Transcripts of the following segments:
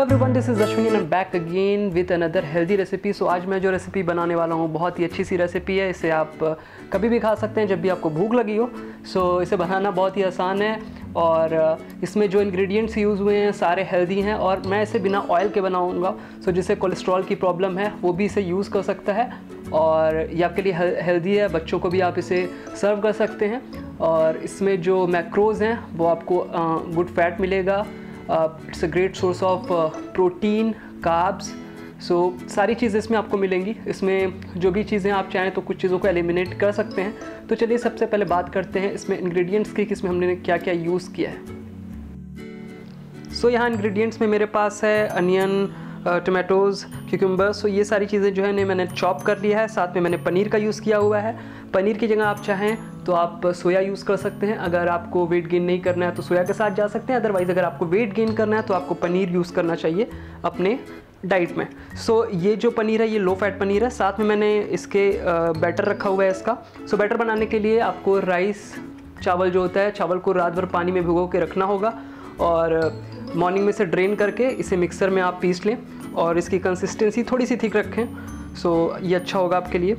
Hello everyone, this is Ashwini and I am back again with another healthy recipe. So आज मैं जो recipe बनाने वाला हूँ बहुत ही अच्छी सी रेसिपी है। इसे आप कभी भी खा सकते हैं जब भी आपको भूख लगी हो। सो इसे बनाना बहुत ही आसान है और इसमें जो इंग्रेडिएंट्स यूज़ हुए हैं सारे हेल्दी हैं और मैं इसे बिना ऑयल के बनाऊँगा। सो जिसे कोलेस्ट्रॉल की प्रॉब्लम है वो भी इसे यूज़ कर सकता है और ये आपके लिए हेल्दी है। बच्चों को भी आप इसे सर्व कर सकते हैं और इसमें जो मैक्रोज हैं वो आपको गुड फैट मिलेगा। It's a great source of protein, carbs, so सारी चीज़ें इसमें आपको मिलेंगी। इसमें जो भी चीज़ें आप चाहें तो कुछ चीज़ों को एलिमिनेट कर सकते हैं। तो चलिए सबसे पहले बात करते हैं इसमें इंग्रेडिएंट्स की, इसमें हमने क्या क्या यूज़ किया है। सो यहाँ इंग्रेडिएंट्स में मेरे पास है अनियन, टमाटोज़, क्यूकम्बर। सो ये सारी चीज़ें जो है ने मैंने चॉप कर लिया है। साथ में मैंने पनीर का यूज़ किया हुआ है। पनीर की जगह आप चाहें तो आप सोया यूज़ कर सकते हैं। अगर आपको वेट गेन नहीं करना है तो सोया के साथ जा सकते हैं, अदरवाइज़ अगर आपको वेट गेन करना है तो आपको पनीर यूज़ करना चाहिए अपने डाइट में। सो ये जो पनीर है ये लो फैट पनीर है। साथ में मैंने इसके बैटर रखा हुआ है इसका। सो बैटर बनाने के लिए आपको राइस, चावल जो होता है, चावल को रात भर पानी में भिगो के रखना होगा और मॉर्निंग में इसे ड्रेन करके इसे मिक्सर में आप पीस लें और इसकी कंसिस्टेंसी थोड़ी सी थिक रखें। सो ये अच्छा होगा आपके लिए।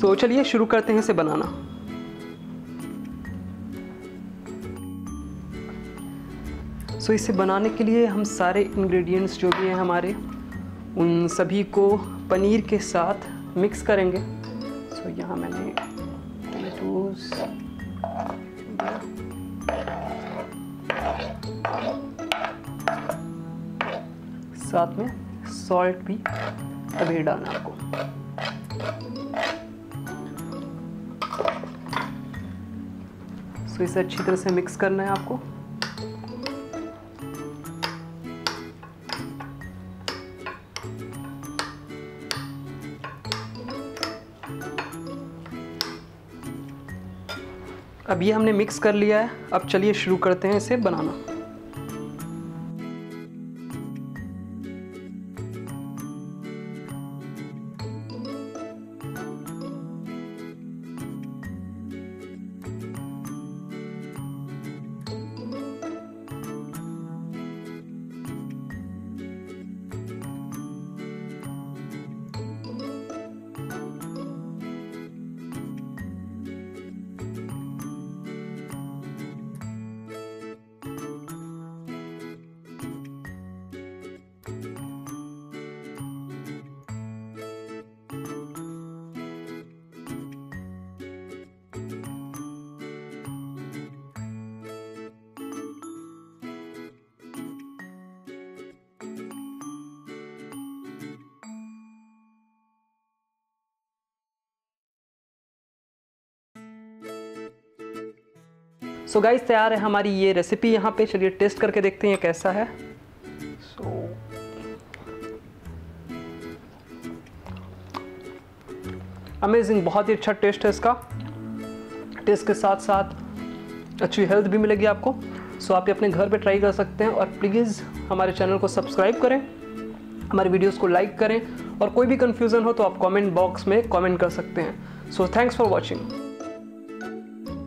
सो चलिए शुरू करते हैं इसे बनाना। सो इसे बनाने के लिए हम सारे इंग्रेडिएंट्स जो भी हैं हमारे उन सभी को पनीर के साथ मिक्स करेंगे। सो यहाँ मैंने साथ में सॉल्ट भी अभी डालना आपको। सो इसे अच्छी तरह से मिक्स करना है आपको। अब ये हमने मिक्स कर लिया है। अब चलिए शुरू करते हैं इसे बनाना। सो गाइस तैयार है हमारी ये रेसिपी। यहाँ पे चलिए टेस्ट करके देखते हैं कैसा है। अमेजिंग, बहुत ही अच्छा टेस्ट है इसका। टेस्ट के साथ साथ अच्छी हेल्थ भी मिलेगी आपको। सो आप ये अपने घर पे ट्राई कर सकते हैं और प्लीज़ हमारे चैनल को सब्सक्राइब करें, हमारे वीडियोस को लाइक करें और कोई भी कन्फ्यूज़न हो तो आप कमेंट बॉक्स में कमेंट कर सकते हैं। So thanks for watching.